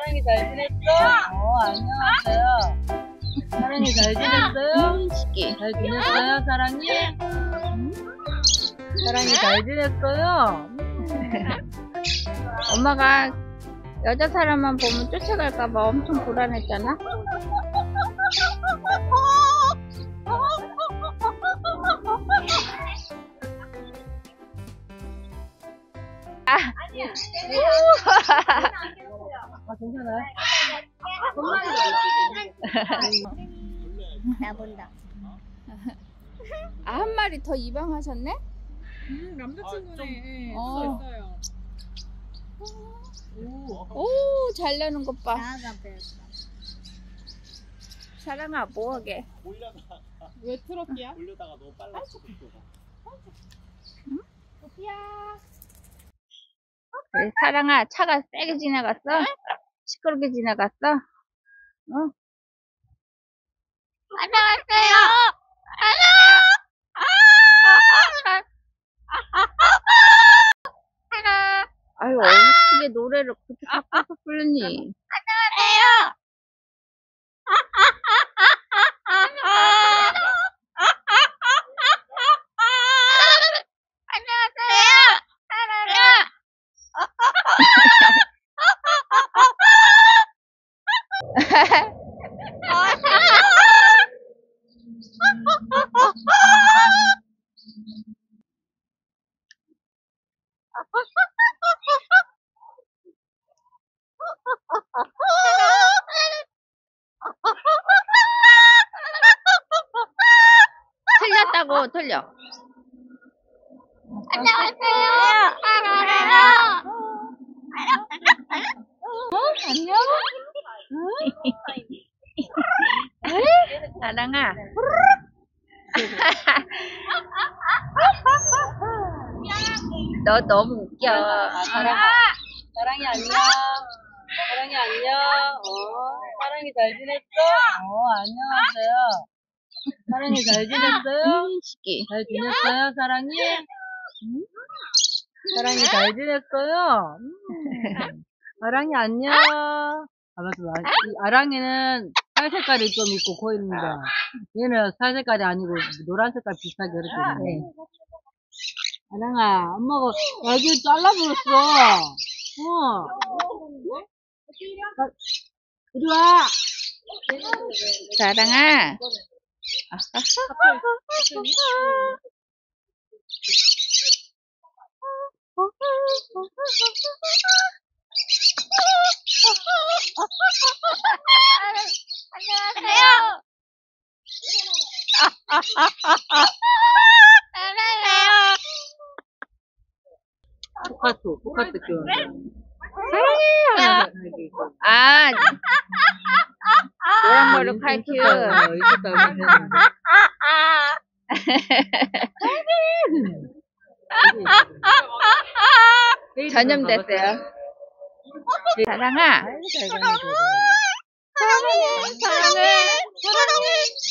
사랑이 잘 지냈어? 안녕하세요. 사랑이 잘 지냈어요? 잘 지냈어요, 사랑이? 사랑이 잘 지냈어요? 엄마가 여자 사람만 보면 쫓아갈까봐 엄청 불안했잖아? 아니야. 아, 괜찮아요? 나 본다. 아, 한 마리 더 입양하셨네? 남자친구네. 있어요. 오, 잘 나는 것 봐. 사랑아, 뭐하게? 왜 트럭이야? 올려다가 너무 빨라. 응? 도피야. 네, 사랑아, 차가 세게 지나갔어? 시끄럽게 지나갔어? 응? 안녕하세요! 안녕! 사랑! 아유, 어떻게 노래를 그렇게 바꿔서 부르니? 안녕하세요! 틀렸다고 틀려. 안녕하세요. 사랑해요. 안녕. 사랑아. 너 너무 웃겨. 사랑이 안녕. 사랑이 안녕. 사랑이 잘 지냈어? 안녕하세요. 사랑이 잘 지냈어요? 잘 지냈어요, 사랑이? 사랑이 잘 지냈어요? 아랑이 안녕. 아, 맞아. 아랑이는 살 색깔이 좀 있고 고입니다. 얘는 살 색깔이 아니고 노란 색깔 비슷하게 이렇게 있네. 아랑아, 엄마가 애기 잘라버렸어. 이리 와. 사랑아. 안녕하세요. 똑같아. 사랑해요. 아, 노란 머리 칼큐. 전염됐어요. 사랑아.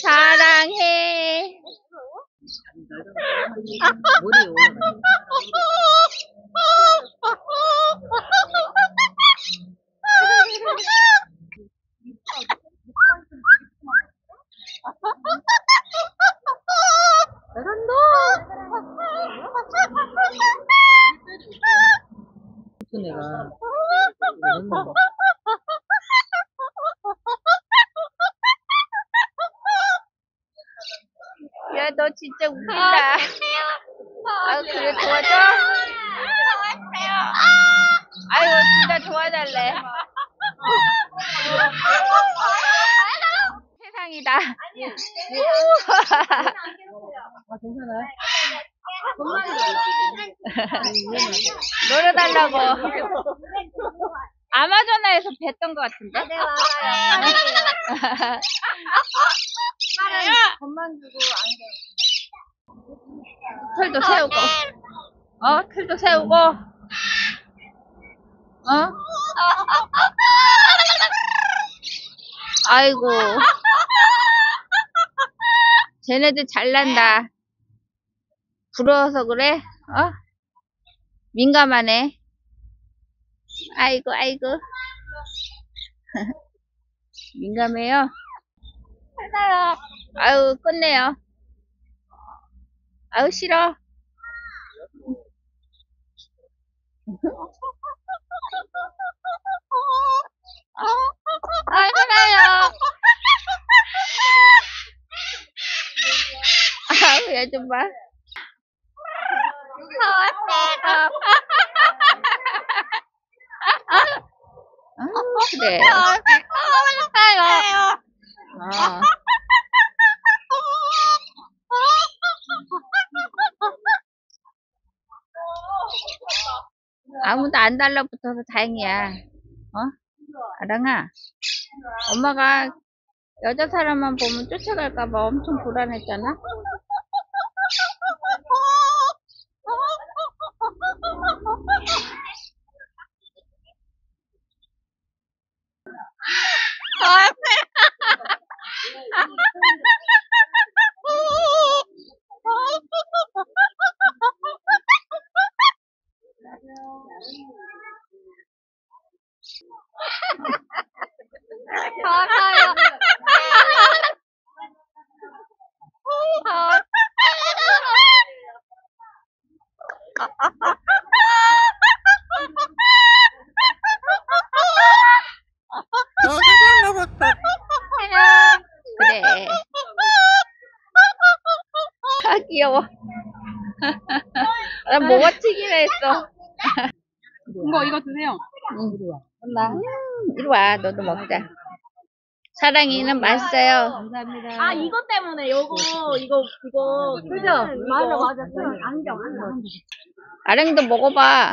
사랑해. 내가 야, 너 진짜 웃긴다. 아유, 그래, 도와줘? 아유, 진짜 도와달래. 세상이다. 아니야. 아, 괜찮아요? 놀아달라고. 아마존에서 뵀던 것 같은데? 겁만 주고 안경. 틀도 세우고. 틀도 세우고. 아이고. 쟤네들 잘난다. 부러워서 그래? 민감하네. 아이고. 민감해요? 하나요. 아유, 끝내요. 아유, 싫어. 아유, 싫어요. 아유, 얘 좀 봐. 더웠어요. 그래. 더울까요? 아. 아무도 안 달라붙어서 다행이야. 어? 아랑아, 엄마가 여자 사람만 보면 쫓아갈까봐 엄청 불안했잖아? 더워요. 더워. 그래. 아, 귀여워. 난 뭐가 튀기나 했어. 이거 드세요. 응, 이리 와. 엄마. 이리 와. 너도 먹자. 사랑이는 맛있어요. 감사합니다. 아, 이거 때문에 이거. 그죠? 맞아. 안경. 아랑도 먹어봐.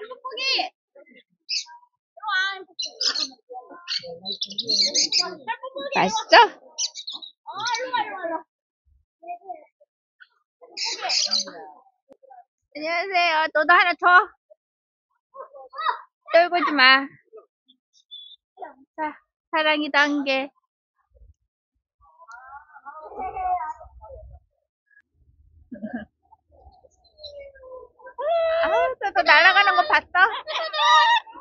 햄버거기. 맛있어? 일로 와. 안녕하세요. 너도 하나 줘. 떨구지 마. 자, 사랑이도 한 개. 아, 저거 날아가는 거 봤어?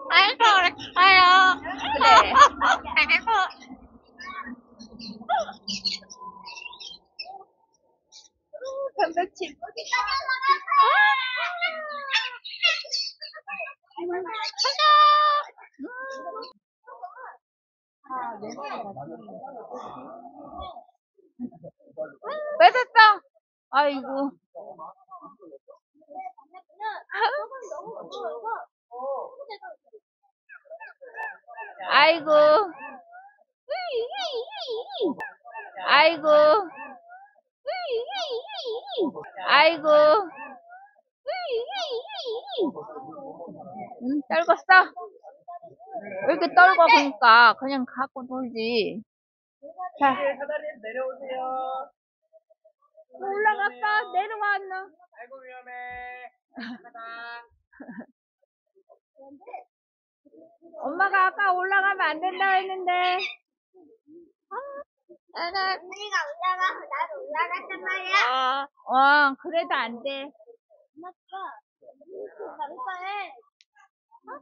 아이고, 어렵다요. 그래. 아이고. 감사치. 뺏었어. 아이고. 아이고. 응, 떨궜어? 왜 이렇게 떨궈? 그러니까 그냥 갖고 놀지. 자, 내려오세요. 올라갔다 내려왔나? 아이고, 위험해. 엄마가 아까 올라가면 안 된다고 했는데. 나는 우리가 올라가서 나도 올라갔단 말이야. 그래도 안 돼. 엄마, 오빠는